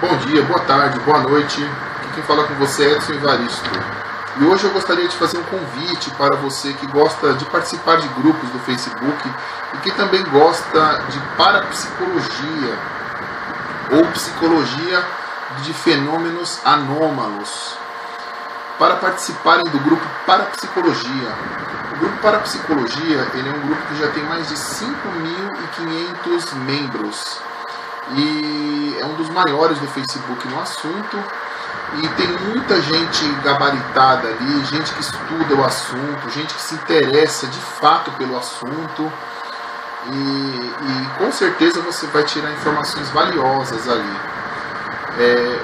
Bom dia, boa tarde, boa noite. Aqui quem fala com você é Edison Evaristo. E hoje eu gostaria de fazer um convite para você que gosta de participar de grupos do Facebook e que também gosta de parapsicologia ou psicologia de fenômenos anômalos, para participarem do grupo Parapsicologia. O grupo Parapsicologia, ele é um grupo que já tem mais de 5.500 membros. E é um dos maiores do Facebook no assunto, e tem muita gente gabaritada ali, gente que estuda o assunto, gente que se interessa de fato pelo assunto, e com certeza você vai tirar informações valiosas ali.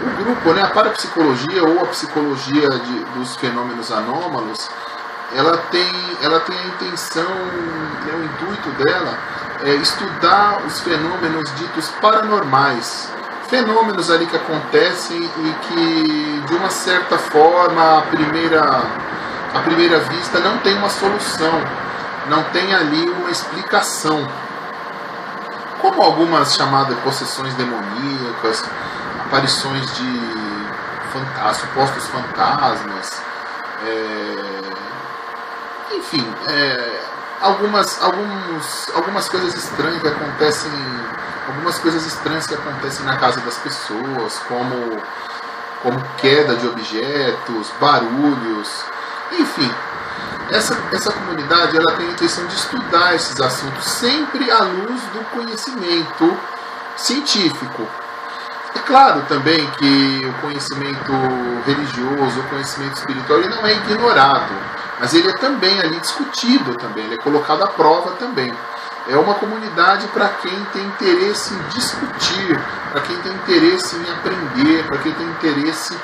O grupo, a parapsicologia ou a psicologia dos fenômenos anômalos, ela tem a intenção, o intuito dela é estudar os fenômenos ditos paranormais, fenômenos ali que acontecem e que, de uma certa forma, à primeira vista não tem uma solução, não tem ali uma explicação, como algumas chamadas possessões demoníacas, aparições de supostos fantasmas, enfim, algumas coisas estranhas que acontecem, na casa das pessoas, como queda de objetos, barulhos, enfim. Essa comunidade, ela tem a intenção de estudar esses assuntos sempre à luz do conhecimento científico. É claro também que o conhecimento religioso, o conhecimento espiritual, ele não é ignorado, mas ele é também ali discutido também, ele é colocado à prova também. É uma comunidade para quem tem interesse em discutir, para quem tem interesse em aprender, para quem tem interesse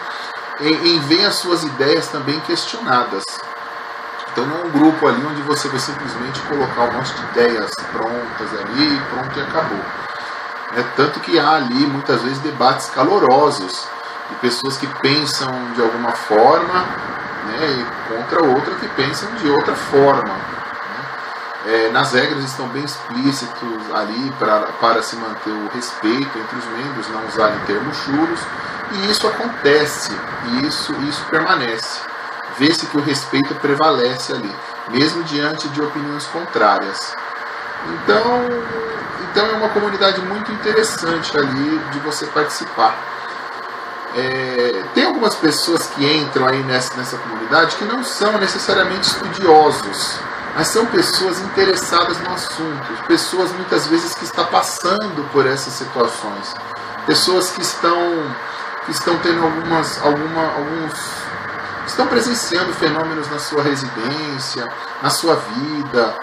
em ver as suas ideias também questionadas. Então não é um grupo ali onde você vai simplesmente colocar um monte de ideias prontas ali, pronto e acabou. Tanto que há ali muitas vezes debates calorosos de pessoas que pensam de alguma forma, e contra outra que pensam de outra forma, nas regras estão bem explícitos ali para se manter o respeito entre os membros, não usarem termos chulos, e isso acontece, e isso permanece. Vê-se que o respeito prevalece ali, mesmo diante de opiniões contrárias. Então é uma comunidade muito interessante ali de você participar. Tem algumas pessoas que entram aí nessa comunidade que não são necessariamente estudiosos, mas são pessoas interessadas no assunto, pessoas muitas vezes que estão passando por essas situações, pessoas que estão tendo estão presenciando fenômenos na sua residência, na sua vida,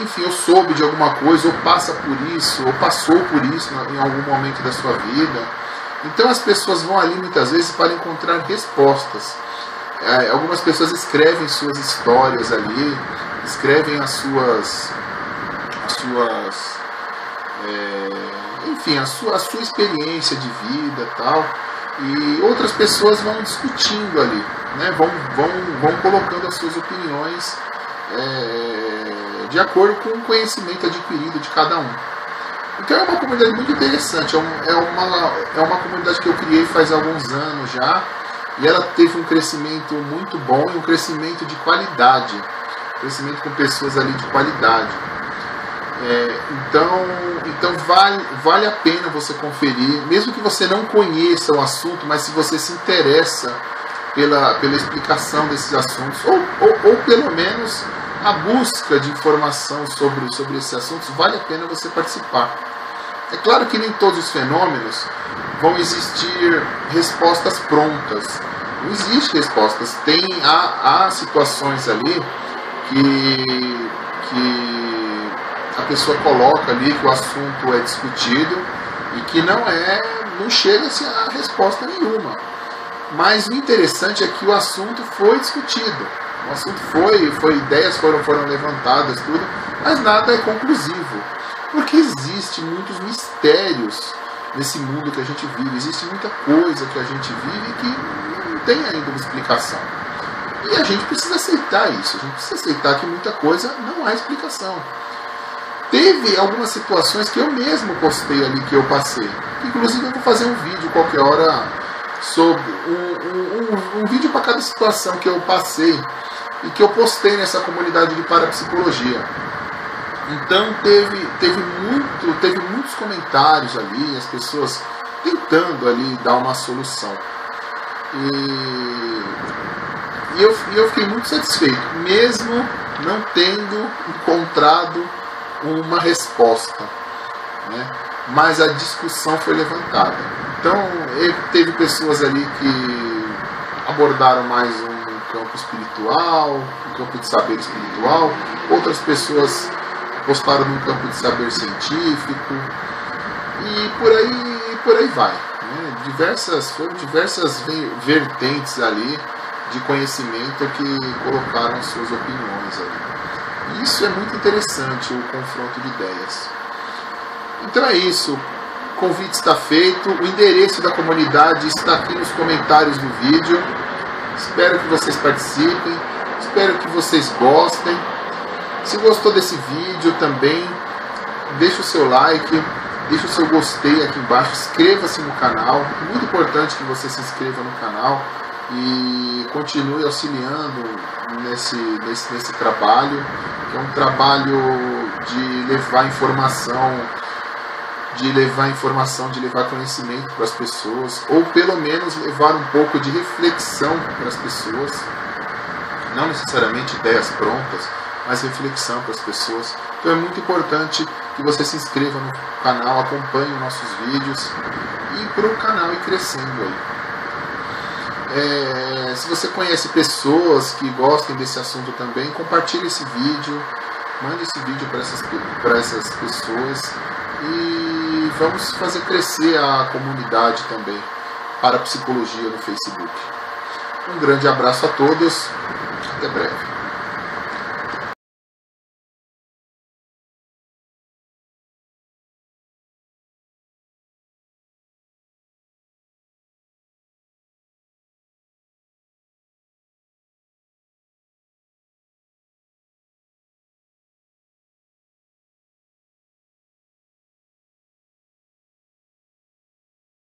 enfim, ou soube de alguma coisa, ou passa por isso, ou passou por isso em algum momento da sua vida. Então as pessoas vão ali muitas vezes para encontrar respostas. Algumas pessoas escrevem suas histórias ali, escrevem a sua experiência de vida e tal, e outras pessoas vão discutindo ali, vão colocando as suas opiniões de acordo com o conhecimento adquirido de cada um. Então é uma comunidade muito interessante, é uma comunidade que eu criei faz alguns anos já, e ela teve um crescimento muito bom e um crescimento de qualidade, crescimento com pessoas ali de qualidade. Então vale a pena você conferir, mesmo que você não conheça o assunto, mas se você se interessa pela explicação desses assuntos, ou pelo menos a busca de informação sobre esses assuntos, vale a pena você participar. É claro que nem todos os fenômenos vão existir respostas prontas. Não existe respostas. Há situações ali que a pessoa coloca ali, que o assunto é discutido e que não chega-se a resposta nenhuma. Mas o interessante é que o assunto foi discutido. O assunto ideias foram levantadas, tudo, mas nada é conclusivo, porque existem muitos mistérios nesse mundo que a gente vive, existe muita coisa que a gente vive que não tem ainda uma explicação. E a gente precisa aceitar isso, a gente precisa aceitar que muita coisa não há explicação. teve algumas situações que eu mesmo postei ali, que eu passei. Inclusive eu vou fazer um vídeo qualquer hora sobre um vídeo para cada situação que eu passei e que eu postei nessa comunidade de parapsicologia. Então teve muitos comentários ali, as pessoas tentando ali dar uma solução. E eu fiquei muito satisfeito, mesmo não tendo encontrado uma resposta, né? Mas a discussão foi levantada. Então teve pessoas ali que abordaram mais um campo espiritual, um campo de saber espiritual, outras pessoas postaram num campo de saber científico, e por aí vai, né? Foram diversas vertentes ali de conhecimento que colocaram suas opiniões ali. Isso é muito interessante, o confronto de ideias. Então é isso, o convite está feito, o endereço da comunidade está aqui nos comentários do vídeo. Espero que vocês participem, espero que vocês gostem. Se gostou desse vídeo também, deixa o seu like, deixa o seu gostei aqui embaixo, inscreva-se no canal, é muito importante que você se inscreva no canal e continue auxiliando nesse trabalho, que é um trabalho de levar informação, de levar conhecimento para as pessoas, ou pelo menos levar um pouco de reflexão para as pessoas, não necessariamente ideias prontas, mas reflexão para as pessoas. Então é muito importante que você se inscreva no canal, acompanhe os nossos vídeos e para o canal ir crescendo aí. Se você conhece pessoas que gostem desse assunto também, compartilhe esse vídeo, mande esse vídeo para essas pessoas e vamos fazer crescer a comunidade também, Parapsicologia no Facebook. Um grande abraço a todos, até breve.